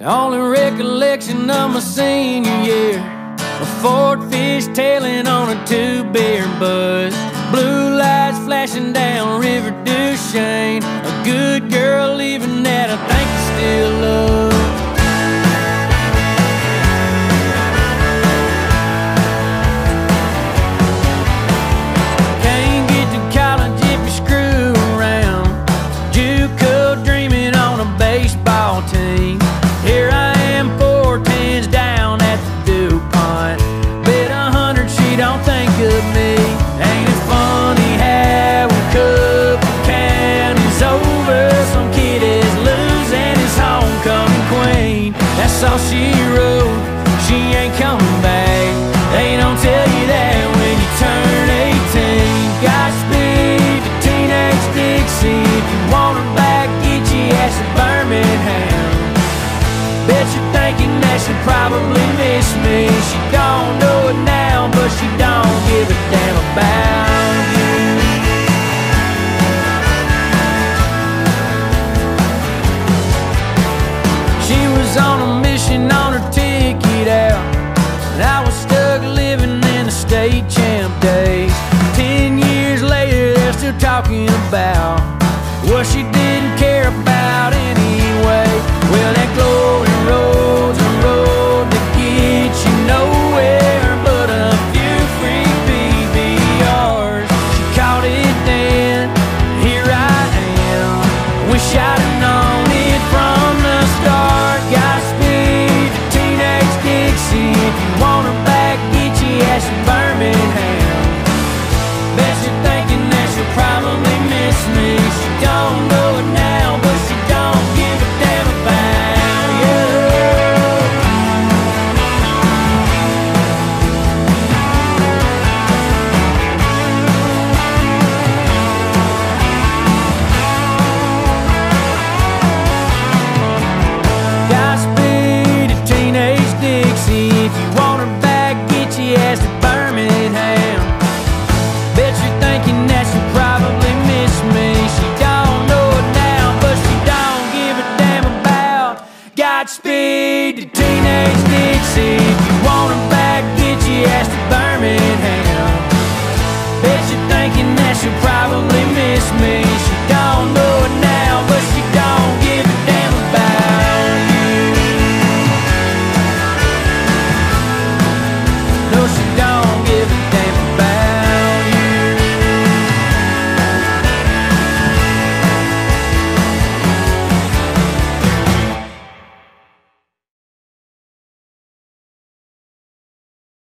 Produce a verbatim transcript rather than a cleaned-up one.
The only recollection of my senior year, a Ford fish tailing on a two-beer buzz, blue lights flashing down Riviere Du Chien, a good girl leaving that I think I still love. That's all she wrote, she ain't coming back. They don't tell you that when you turn eighteen. Godspeed to Teenage Dixie. If you want her back, get your ass to Birmingham. Bet you're thinking that she probably missed me. She don't know it now, but she don't give a damn about you. She was on a on her ticket out, and I was stuck living in the state champ days. Ten years later, they're still talking about what she didn't care about anyway. Well, that golden road's a road that gets you nowhere but a few free B B Rs. She called it then, here I am. Wish I'd have known it from the start. Godspeed. Godspeed to Teenage Dixie. If you want her back, get your ass to